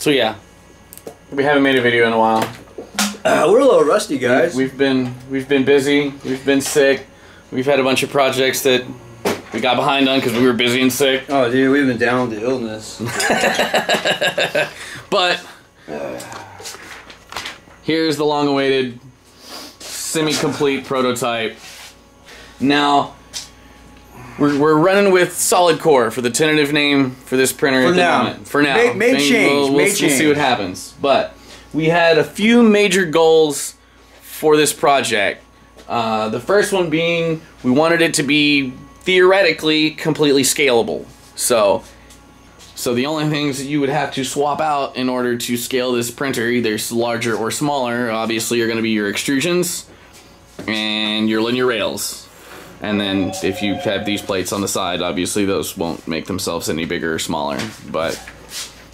So yeah, we haven't made a video in a while. We're a little rusty, guys. We've been busy. We've been sick. We've had a bunch of projects that we got behind on because we were busy and sick. Oh, dude, we've been down with the illness. But here's the long-awaited semi-complete prototype. Now, we're running with Solid Core for the tentative name for this printer at the moment. For now. May change. We'll see what happens. But we had a few major goals for this project. The first one being we wanted it to be theoretically completely scalable. So the only things that you would have to swap out in order to scale this printer, either larger or smaller, obviously are going to be your extrusions and your linear rails. And then if you have these plates on the side, obviously those won't make themselves any bigger or smaller. But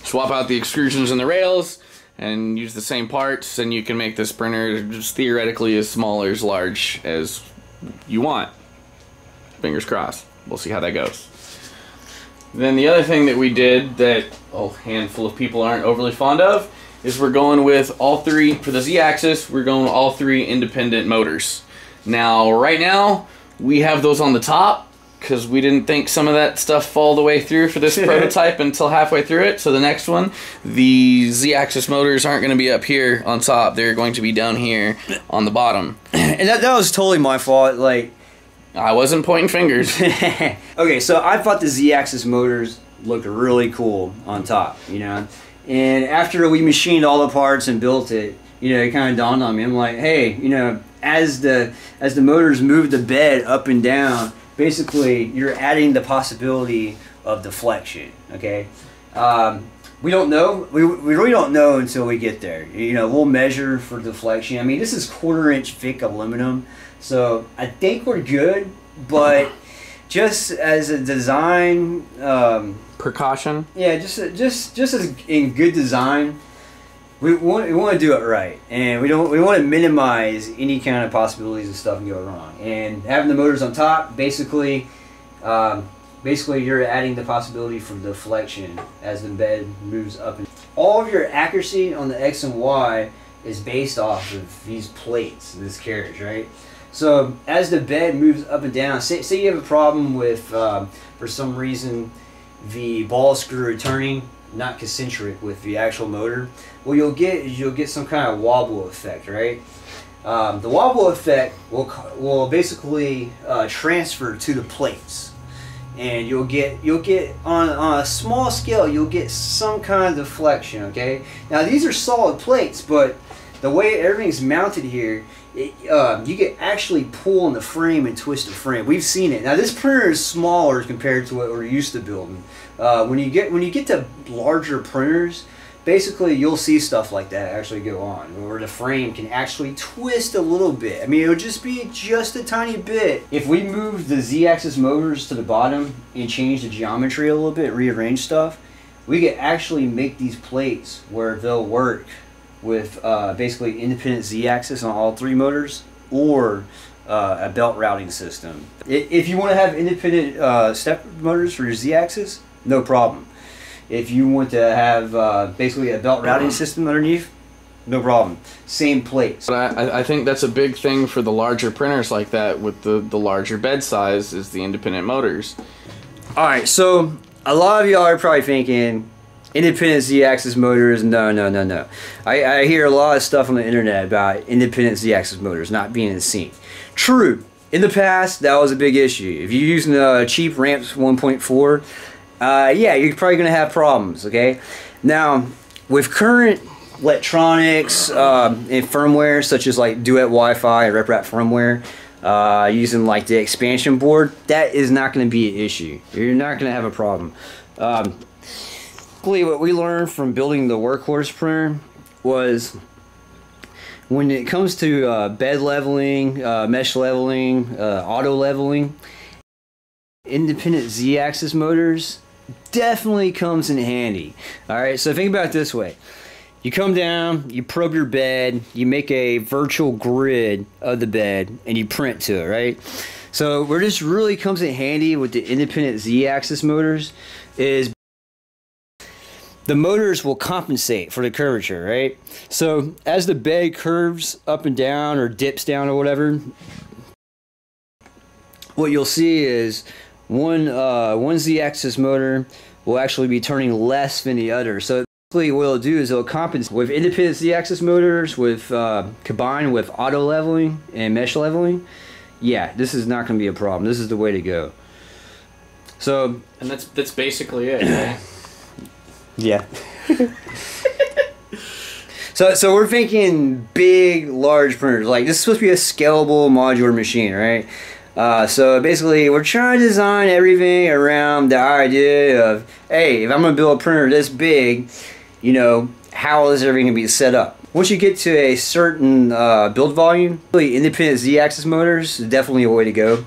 swap out the extrusions and the rails and use the same parts, and you can make this printer just theoretically as small or as large as you want. Fingers crossed. We'll see how that goes. Then the other thing that we did that a handful of people aren't overly fond of is we're going with all three, for the Z-axis, we're going all three independent motors. Now, right now, we have those on the top because we didn't think some of that stuff all the way through for this prototype until halfway through it. So the next one, the Z-axis motors aren't going to be up here on top. They're going to be down here on the bottom. And that was totally my fault. Like, I wasn't pointing fingers. Okay, so I thought the Z-axis motors looked really cool on top, you know. And after we machined all the parts and built it, you know, it kind of dawned on me. I'm like, hey, you know, as the motors move the bed up and down, basically you're adding the possibility of deflection. Okay, we don't know. We really don't know until we get there. You know, we'll measure for deflection. I mean, this is 1/4 inch thick aluminum, so I think we're good. But just as a design precaution, yeah, just as in good design. We want to do it right, and we want to minimize any kind of possibilities of stuff and go wrong. And having the motors on top, basically you're adding the possibility for deflection as the bed moves up. All of your accuracy on the X and Y is based off of these plates, this carriage, right? So as the bed moves up and down, say you have a problem with, for some reason, the ball screw turning not concentric with the actual motor, well, you'll get some kind of wobble effect, right? The wobble effect will basically transfer to the plates, and you'll get on a small scale, you'll get some kind of deflection. Okay, now these are solid plates, but the way everything's mounted here, you can actually pull on the frame and twist the frame. We've seen it. Now this printer is smaller compared to what we're used to building. When you get to larger printers, basically you'll see stuff like that actually go on, where the frame can actually twist a little bit. I mean, it'll just be just a tiny bit. If we move the Z-axis motors to the bottom and change the geometry a little bit, rearrange stuff, we could actually make these plates where they'll work with basically independent Z-axis on all three motors, or a belt routing system. If you want to have independent step motors for your Z-axis, no problem. If you want to have basically a belt routing system underneath, no problem. Same plates. But I think that's a big thing for the larger printers like that with the larger bed size is the independent motors. All right, so a lot of y'all are probably thinking, independent Z-axis motors, no. I hear a lot of stuff on the internet about independent Z-axis motors not being in sync. True, in the past, that was a big issue. If you're using a cheap RAMPS 1.4, yeah, you're probably going to have problems, okay? Now, with current electronics and firmware, such as like Duet Wi-Fi and RepRap firmware, using like the expansion board, that is not going to be an issue. You're not going to have a problem. What we learned from building the Workhorse printer was when it comes to bed leveling, mesh leveling, auto leveling, independent Z-axis motors definitely comes in handy. All right, so think about it this way. You come down, you probe your bed, you make a virtual grid of the bed, and you print to it, right? So where this really comes in handy with the independent Z-axis motors is the motors will compensate for the curvature, right? So as the bed curves up and down or dips down or whatever, what you'll see is one Z-axis motor will actually be turning less than the other. So basically what it'll do is it'll compensate with independent Z-axis motors with combined with auto leveling and mesh leveling. Yeah, this is not going to be a problem. This is the way to go. So, and that's basically it, right? Yeah. So we're thinking big, large printers. Like, this is supposed to be a scalable modular machine, right? So basically, we're trying to design everything around the idea of, hey, if I'm going to build a printer this big, you know, how is everything going to be set up? Once you get to a certain build volume, really independent Z-axis motors is definitely a way to go.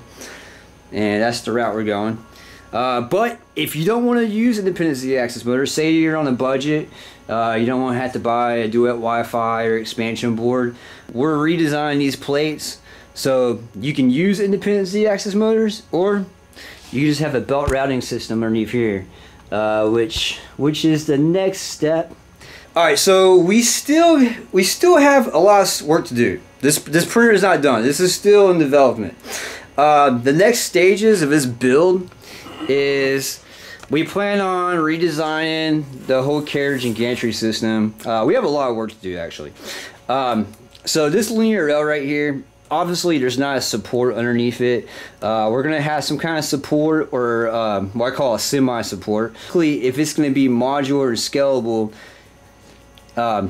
And that's the route we're going. But if you don't want to use independent Z-axis motors, say you're on a budget, you don't want to have to buy a Duet Wi-Fi or expansion board, we're redesigning these plates so you can use independent Z-axis motors, or you just have a belt routing system underneath here, which is the next step. All right, so we still have a lot of work to do. This printer is not done. This is still in development. The next stages of this build is we plan on redesigning the whole carriage and gantry system. We have a lot of work to do, actually. So this linear rail right here, obviously there's not a support underneath it. We're gonna have some kind of support, or what I call a semi-support. If it's gonna be modular and scalable,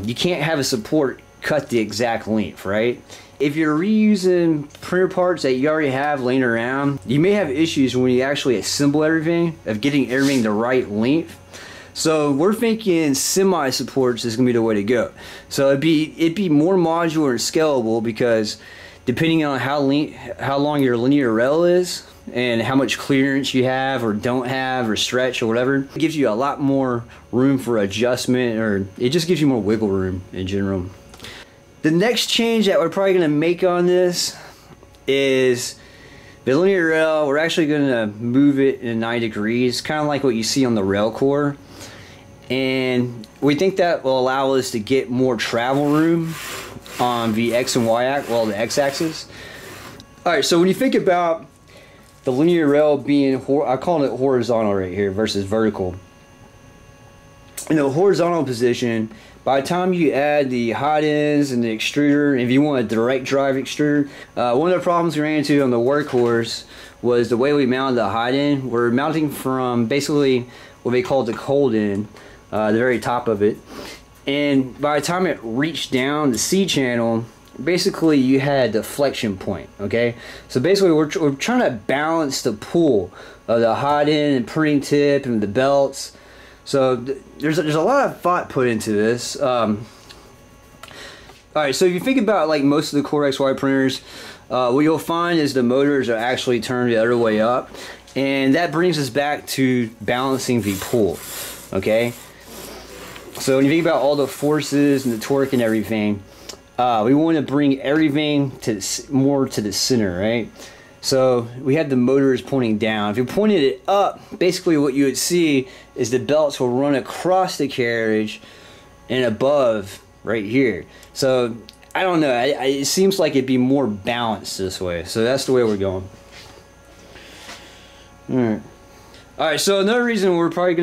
you can't have a support cut the exact length, right? If you're reusing printer parts that you already have laying around, you may have issues when you actually assemble everything of getting everything the right length. So we're thinking semi-supports is gonna be the way to go. So it'd be more modular and scalable, because depending on how long your linear rail is and how much clearance you have or don't have or stretch or whatever, it gives you a lot more room for adjustment, or it just gives you more wiggle room in general. The next change that we're probably going to make on this is the linear rail. We're actually going to move it in 90 degrees, kind of like what you see on the RailCore. And we think that will allow us to get more travel room on the X and Y axis, well, the X axis. All right, so when you think about the linear rail being, I call it horizontal right here versus vertical. In the horizontal position, by the time you add the hot ends and the extruder, if you want a direct drive extruder, one of the problems we ran into on the Workhorse was the way we mounted the hot end. We're mounting from basically what they call the cold end, the very top of it. And by the time it reached down the C channel, basically you had the flexion point, okay? So basically we're trying to balance the pull of the hot end and printing tip and the belts. So there's a lot of thought put into this. All right, so if you think about like most of the CoreXY printers, what you'll find is the motors are actually turned the other way up, and that brings us back to balancing the pull, okay? So when you think about all the forces and the torque and everything, we want to bring everything to more to the center, right? So we had the motors pointing down. If you pointed it up, basically what you would see is the belts will run across the carriage and above right here. So I don't know, it seems like it'd be more balanced this way. So that's the way we're going. All right, so another reason we're probably going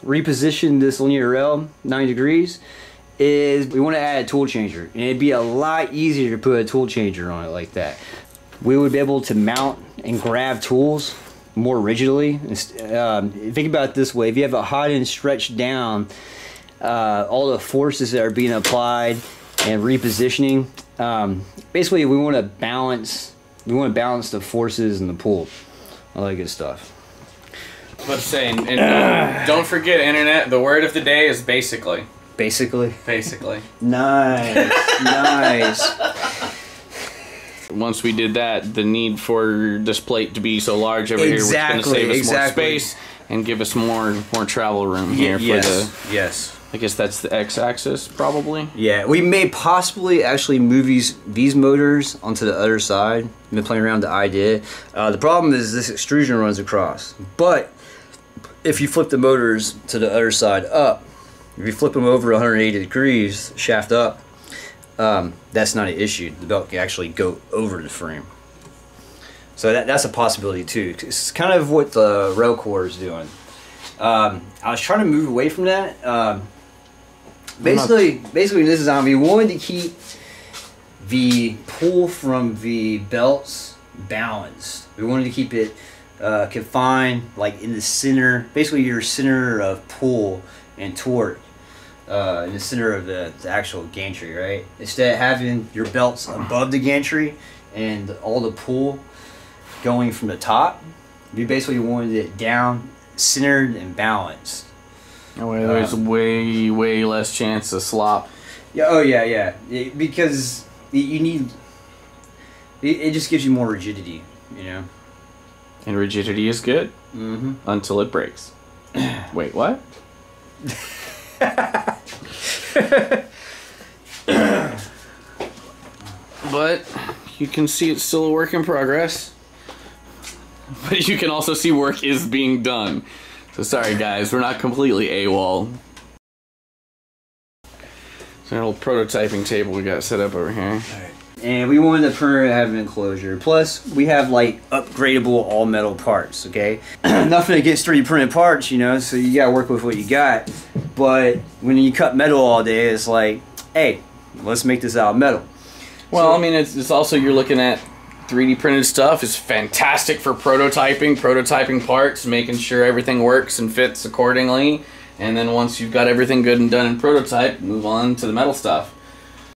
to reposition this linear rail 90 degrees is we want to add a tool changer, and it'd be a lot easier to put a tool changer on it like that. We would be able to mount and grab tools more rigidly. Think about it this way: if you have a hot end stretched down, all the forces that are being applied and repositioning, basically we want to balance. We want to balance the forces and the pull, all that good stuff. Let's say, and don't forget, internet. The word of the day is basically. Basically. Basically. Nice. Nice. Once we did that, the need for this plate to be so large over here was going to save us more space and give us more travel room here. Yes. I guess that's the X-axis, probably. Yeah, we may possibly actually move these motors onto the other side. I've been playing around with the idea. The problem is this extrusion runs across. But if you flip the motors to the other side up, If you flip them over 180 degrees, shaft up, that's not an issue. The belt can actually go over the frame. So that's a possibility too. It's kind of what the RailCore is doing. I was trying to move away from that. Basically this is on me. We wanted to keep the pull from the belts balanced. We wanted to keep it confined, like in the center, basically your center of pull and torque, in the center of the actual gantry, right? Instead of having your belts above the gantry and all the pull going from the top, we basically wanted it down, centered, and balanced. That way there's way less chance of slop. Yeah. Oh yeah, yeah. Because you need. It just gives you more rigidity, you know. And rigidity is good. Mm-hmm. Until it breaks. Wait, what? But you can see it's still a work in progress. But you can also see work is being done. So sorry guys, we're not completely AWOL. It's an old prototyping table we got set up over here. All right. And we wanted the printer to have an enclosure. Plus, we have like upgradable all metal parts, okay? Nothing against 3D printed parts, you know, so you gotta work with what you got. But when you cut metal all day, it's like, hey, let's make this out of metal. Well, so, I mean, it's also, you're looking at 3D printed stuff is fantastic for prototyping parts, making sure everything works and fits accordingly. And then once you've got everything good and done in prototype, move on to the metal stuff.